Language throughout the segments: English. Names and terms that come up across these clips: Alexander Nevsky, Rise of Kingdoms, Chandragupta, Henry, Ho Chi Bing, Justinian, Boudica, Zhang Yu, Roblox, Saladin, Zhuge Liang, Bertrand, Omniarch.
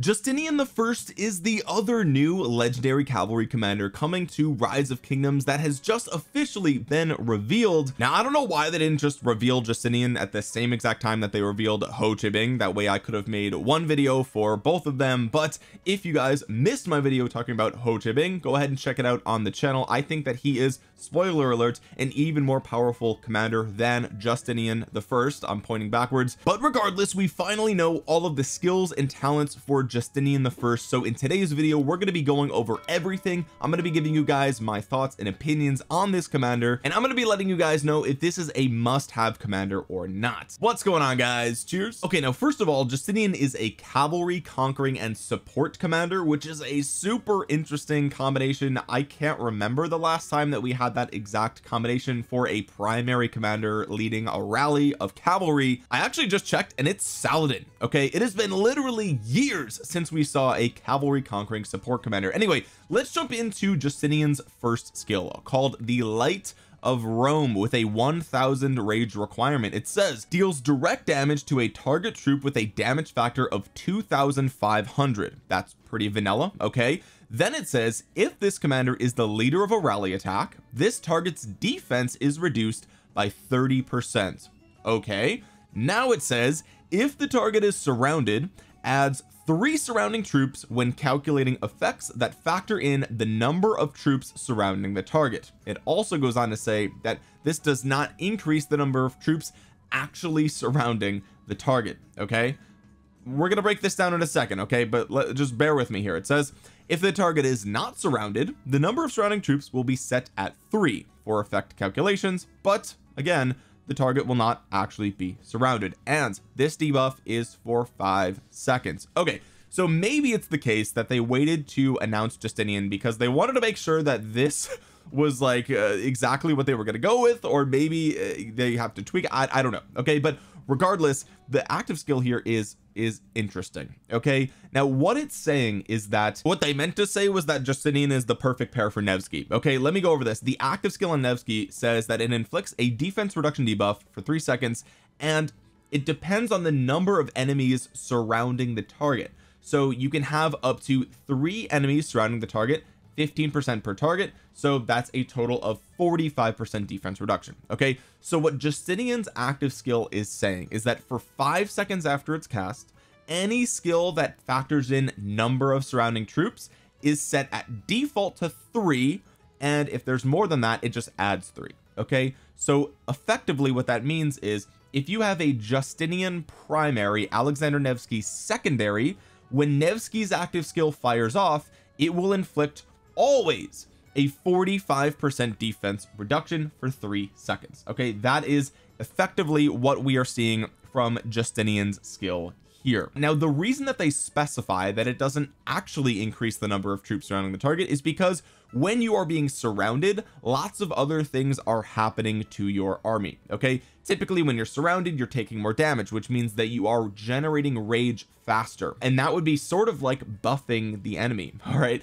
Justinian the First is the other new legendary cavalry commander coming to Rise of Kingdoms that has just officially been revealed. Now I don't know why they didn't just reveal Justinian at the same exact time that they revealed Ho Chi Bing. That way I could have made one video for both of them. But if you guys missed my video talking about Ho Chi Bing, go ahead and check it out on the channel. I think that he is, spoiler alert, an even more powerful commander than Justinian the First. I'm pointing backwards, but regardless, we finally know all of the skills and talents for Justinian the First. So in today's video, we're going to be going over everything. I'm going to be giving you guys my thoughts and opinions on this commander, and I'm going to be letting you guys know if this is a must-have commander or not. What's going on, guys? Cheers. Okay, now first of all, Justinian is a cavalry conquering and support commander, which is a super interesting combination. I can't remember the last time that we had that exact combination for a primary commander leading a rally of cavalry. I actually just checked, and it's Saladin. Okay, it has been literally years since we saw a cavalry conquering support commander. Anyway, let's jump into Justinian's first skill, called the Light of Rome, with a 1000 rage requirement. It says deals direct damage to a target troop with a damage factor of 2500. That's pretty vanilla. Okay, then it says if this commander is the leader of a rally attack, this target's defense is reduced by 30%. Okay, now it says if the target is surrounded, adds 3 surrounding troops when calculating effects that factor in the number of troops surrounding the target. It also goes on to say that this does not increase the number of troops actually surrounding the target. Okay, we're gonna break this down in a second, okay, but just bear with me here. It says if the target is not surrounded, the number of surrounding troops will be set at 3 for effect calculations, but again, the target will not actually be surrounded, and this debuff is for 5 seconds. Okay, so maybe it's the case that they waited to announce Justinian because they wanted to make sure that this was like exactly what they were going to go with, or maybe they have to tweak. I don't know. Okay, but regardless, the active skill here is interesting. Okay, now what it's saying is that what they meant to say was that Justinian is the perfect pair for Nevsky. Okay, let me go over this. The active skill on Nevsky says that it inflicts a defense reduction debuff for 3 seconds, and it depends on the number of enemies surrounding the target. So you can have up to 3 enemies surrounding the target, 15% per target, so that's a total of 45% defense reduction. Okay, so what Justinian's active skill is saying is that for 5 seconds after it's cast, any skill that factors in number of surrounding troops is set at default to 3, and if there's more than that, it just adds 3. Okay, so effectively what that means is if you have a Justinian primary, Alexander Nevsky secondary, when Nevsky's active skill fires off, it will inflict always a 45% defense reduction for 3 seconds. Okay, that is effectively what we are seeing from Justinian's skill here. Now, the reason that they specify that it doesn't actually increase the number of troops surrounding the target is because when you are being surrounded, lots of other things are happening to your army. Okay, typically when you're surrounded, you're taking more damage, which means that you are generating rage faster, and that would be sort of like buffing the enemy. All right,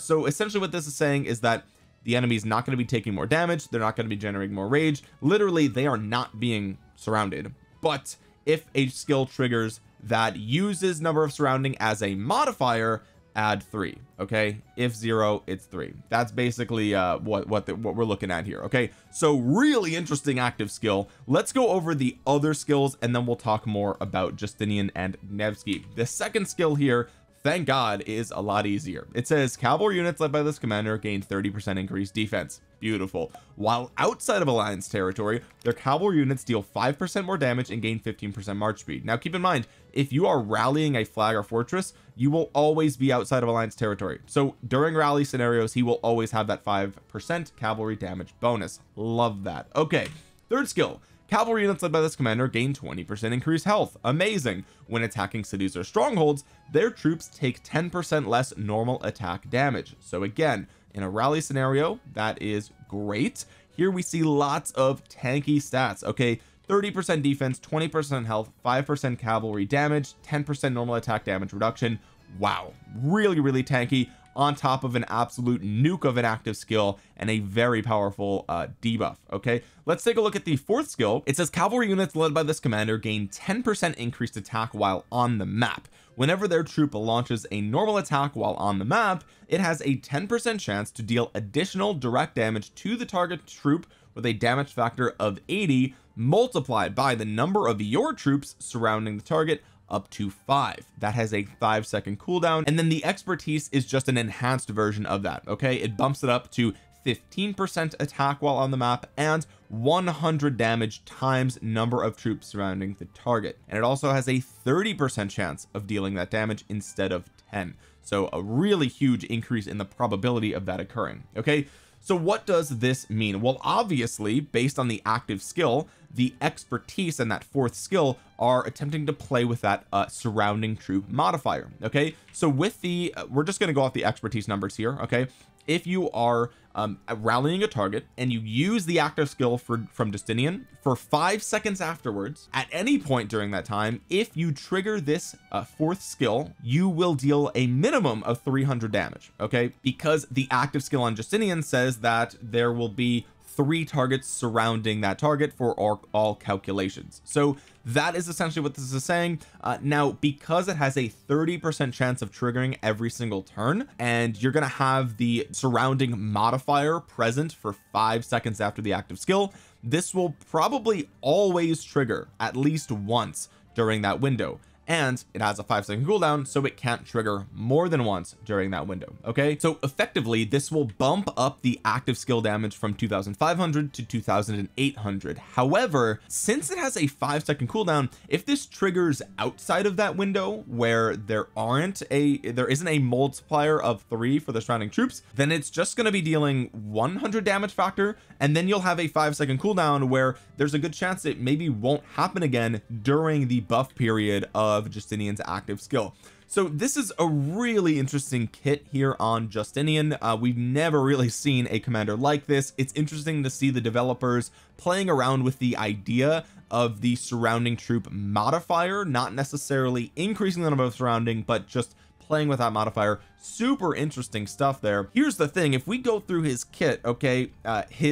so essentially what this is saying is that the enemy is not going to be taking more damage, they're not going to be generating more rage. Literally, they are not being surrounded. But if a skill triggers that uses number of surrounding as a modifier, add 3. Okay, if 0, it's 3. That's basically what we're looking at here. Okay, so really interesting active skill. Let's go over the other skills, and then we'll talk more about Justinian and Nevsky. The second skill here, thank God, is a lot easier. It says cavalry units led by this commander gain 30% increased defense. Beautiful. While outside of alliance territory, their cavalry units deal 5% more damage and gain 15% march speed. Now keep in mind, if you are rallying a flag or fortress, you will always be outside of alliance territory, so during rally scenarios, he will always have that 5% cavalry damage bonus. Love that. Okay, third skill, cavalry units led by this commander gain 20% increased health. Amazing. When attacking cities or strongholds, their troops take 10% less normal attack damage. So again, in a rally scenario, that is great. Here we see lots of tanky stats. Okay, 30% defense, 20% health, 5% cavalry damage, 10% normal attack damage reduction. Wow, really, really tanky, on top of an absolute nuke of an active skill and a very powerful debuff. Okay, let's take a look at the fourth skill. It says cavalry units led by this commander gain 10% increased attack while on the map, whenever their troop launches a normal attack while on the map, it has a 10% chance to deal additional direct damage to the target troop with a damage factor of 80 multiplied by the number of your troops surrounding the target up to 5. That has a 5-second cooldown, and then the expertise is just an enhanced version of that. Okay, it bumps it up to 15% attack while on the map and 100 damage times number of troops surrounding the target, and it also has a 30% chance of dealing that damage instead of 10. So a really huge increase in the probability of that occurring. Okay, so what does this mean? Well, obviously, based on the active skill, the expertise and that fourth skill are attempting to play with that surrounding troop modifier. Okay, so with the we're just going to go off the expertise numbers here. Okay, if you are rallying a target and you use the active skill from Justinian for 5 seconds afterwards, at any point during that time, if you trigger this fourth skill, you will deal a minimum of 300 damage. Okay, because the active skill on Justinian says that there will be 3 targets surrounding that target for all calculations. So that is essentially what this is saying. Now, because it has a 30% chance of triggering every single turn, and you're going to have the surrounding modifier present for 5 seconds after the active skill, this will probably always trigger at least once during that window. And it has a 5-second cooldown, so it can't trigger more than once during that window. Okay, so effectively this will bump up the active skill damage from 2500 to 2800. However, since it has a 5-second cooldown, if this triggers outside of that window where there isn't a multiplier of 3 for the surrounding troops, then it's just going to be dealing 100 damage factor, and then you'll have a 5-second cooldown where there's a good chance it maybe won't happen again during the buff period of Justinian's active skill. So this is a really interesting kit here on Justinian. We've never really seen a commander like this. It's interesting to see the developers playing around with the idea of the surrounding troop modifier, not necessarily increasing the number of surrounding, but just playing with that modifier. Super interesting stuff there. Here's the thing, if we go through his kit, okay,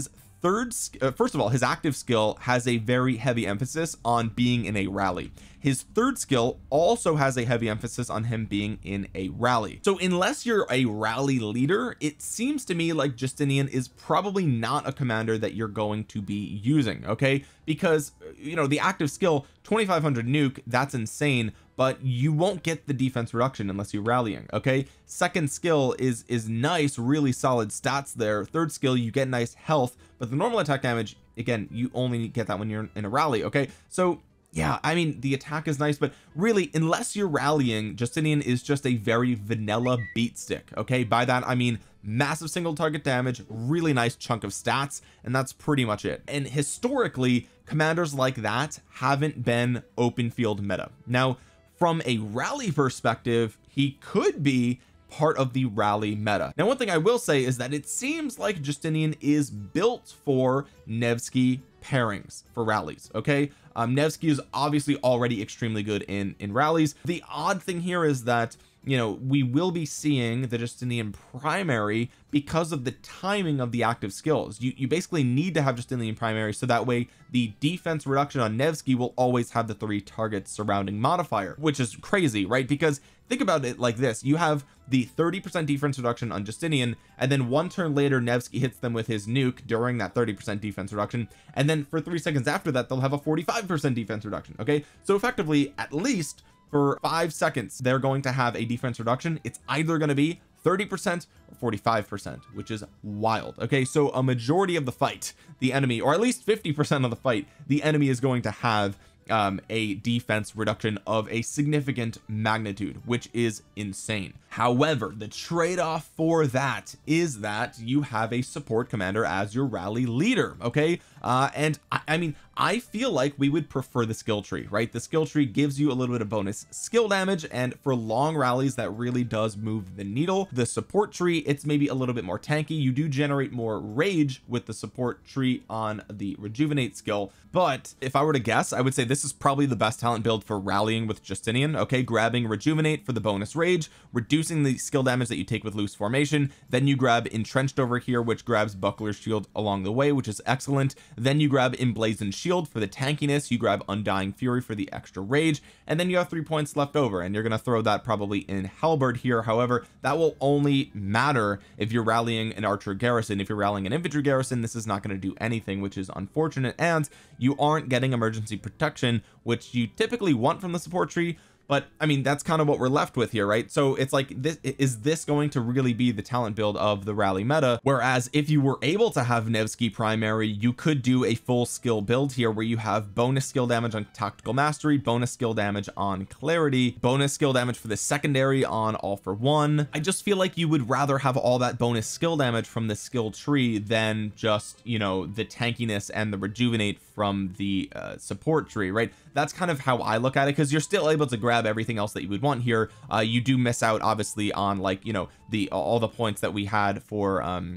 first of all, his active skill has a very heavy emphasis on being in a rally. His third skill also has a heavy emphasis on him being in a rally. So unless you're a rally leader, it seems to me like Justinian is probably not a commander that you're going to be using. Okay, because, you know, the active skill 2500 nuke, that's insane, but you won't get the defense reduction unless you're rallying. Okay, second skill is nice, really solid stats there. Third skill, you get nice health, but the normal attack damage, again, you only get that when you're in a rally. Okay, so yeah, I mean, the attack is nice, but really, unless you're rallying, Justinian is just a very vanilla beat stick. Okay, by that I mean massive single target damage, really nice chunk of stats, and that's pretty much it. And historically, commanders like that haven't been open field meta. Now, from a rally perspective, he could be part of the rally meta. Now, one thing I will say is that it seems like Justinian is built for Nevsky pairings for rallies. Okay, Nevsky is obviously already extremely good in rallies. The odd thing here is that, you know, we will be seeing the Justinian primary because of the timing of the active skills. You basically need to have Justinian primary, so that way the defense reduction on Nevsky will always have the 3 targets surrounding modifier, which is crazy, right? Because think about it like this, you have the 30% defense reduction on Justinian, and then one turn later Nevsky hits them with his nuke during that 30% defense reduction, and then for 3 seconds after that they'll have a 45% defense reduction. Okay, so effectively, at least for 5 seconds, they're going to have a defense reduction. It's either going to be 30% or 45%, which is wild. Okay, so a majority of the fight, the enemy, or at least 50% of the fight, the enemy is going to have a defense reduction of a significant magnitude, which is insane. However, the trade-off for that is that you have a support commander as your rally leader. Okay, and I mean, I feel like we would prefer the skill tree, right? The skill tree gives you a little bit of bonus skill damage, and for long rallies that really does move the needle. The support tree, it's maybe a little bit more tanky. You do generate more rage with the support tree on the rejuvenate skill, but if I were to guess, I would say this is probably the best talent build for rallying with Justinian. Okay, grabbing rejuvenate for the bonus rage, reducing the skill damage that you take with loose formation, then you grab entrenched over here, which grabs buckler shield along the way, which is excellent. Then you grab Emblazoned Shield for the tankiness, you grab Undying Fury for the extra rage, and then you have 3 points left over, and you're going to throw that probably in Halberd here. However, that will only matter if you're rallying an archer garrison. If you're rallying an infantry garrison, this is not going to do anything, which is unfortunate, and you aren't getting emergency protection, which you typically want from the support tree. But I mean, that's kind of what we're left with here, right? So it's like, this is this going to really be the talent build of the rally meta? Whereas if you were able to have Nevsky primary, you could do a full skill build here where you have bonus skill damage on tactical mastery, bonus skill damage on clarity, bonus skill damage for the secondary on all for one. I just feel like you would rather have all that bonus skill damage from the skill tree than just, you know, the tankiness and the rejuvenate from the support tree, right? That's kind of how I look at it, because you're still able to grab everything else that you would want here. You do miss out obviously on, like, you know, the all the points that we had for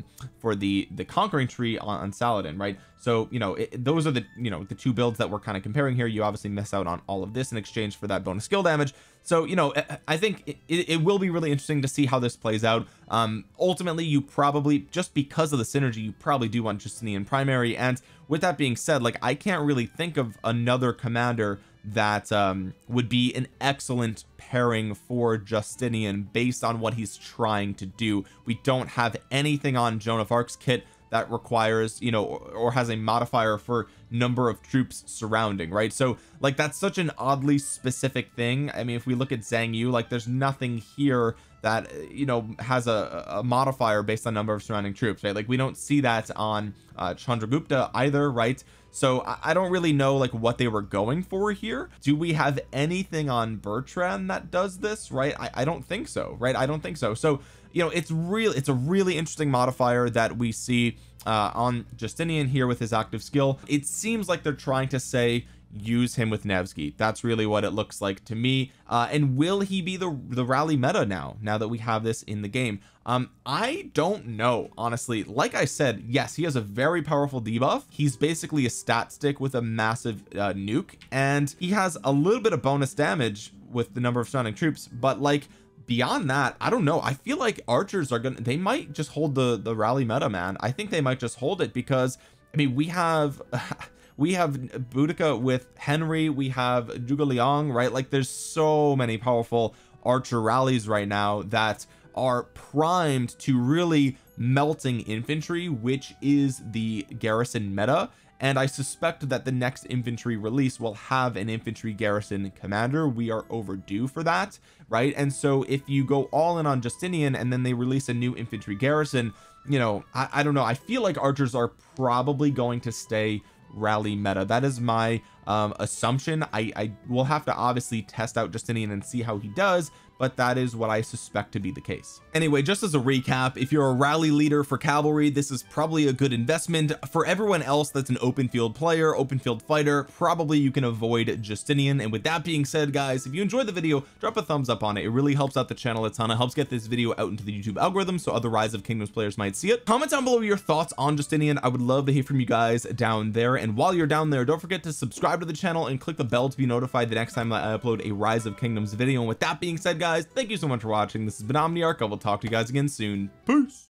the conquering tree on Saladin, right? So, you know, those are the, you know, the two builds that we're kind of comparing here. You obviously miss out on all of this in exchange for that bonus skill damage. So, you know, I think it will be really interesting to see how this plays out. Ultimately, you probably, just because of the synergy, you probably do want Justinian primary. And with that being said, like, I can't really think of another commander that would be an excellent pairing for Justinian based on what he's trying to do. We don't have anything on Joan of Arc's kit that requires, you know, or has a modifier for number of troops surrounding, right? So like, that's such an oddly specific thing. I mean, if we look at Zhang Yu, like, there's nothing here that, you know, has a modifier based on number of surrounding troops, right? Like, we don't see that on Chandragupta either, right? So I don't really know like what they were going for here. Do we have anything on Bertrand that does this, right? I don't think so, right? I don't think so. So, you know, it's a really interesting modifier that we see on Justinian here with his active skill. It seems like they're trying to say use him with Nevsky. That's really what it looks like to me. And will he be the rally meta now that we have this in the game? I don't know, honestly. Like I said, yes, he has a very powerful debuff. He's basically a stat stick with a massive nuke, and he has a little bit of bonus damage with the number of surrounding troops. But like, beyond that, I don't know. I feel like archers are gonna, they might just hold the rally meta, man. I think they might just hold it, because I mean, we have Boudica with Henry, we have Zhuge Liang, right? Like, there's so many powerful archer rallies right now that are primed to really melting infantry, which is the garrison meta. And I suspect that the next infantry release will have an infantry garrison commander. We are overdue for that, right? And so if you go all in on Justinian and then they release a new infantry garrison, you know, I don't know. I feel like archers are probably going to stay rally meta. That is my assumption. I will have to obviously test out Justinian and see how he does, but that is what I suspect to be the case. Anyway, just as a recap, if you're a rally leader for cavalry, this is probably a good investment. For everyone else that's an open field player, open field fighter, probably you can avoid Justinian. And with that being said, guys, if you enjoyed the video, drop a thumbs up on it. It really helps out the channel a ton. It helps get this video out into the YouTube algorithm so other Rise of Kingdoms players might see it. Comment down below your thoughts on Justinian. I would love to hear from you guys down there. And while you're down there, don't forget to subscribe to the channel and click the bell to be notified the next time I upload a Rise of Kingdoms video. And with that being said, guys, thank you so much for watching. This has been Omniarch. I will talk to you guys again soon. Peace.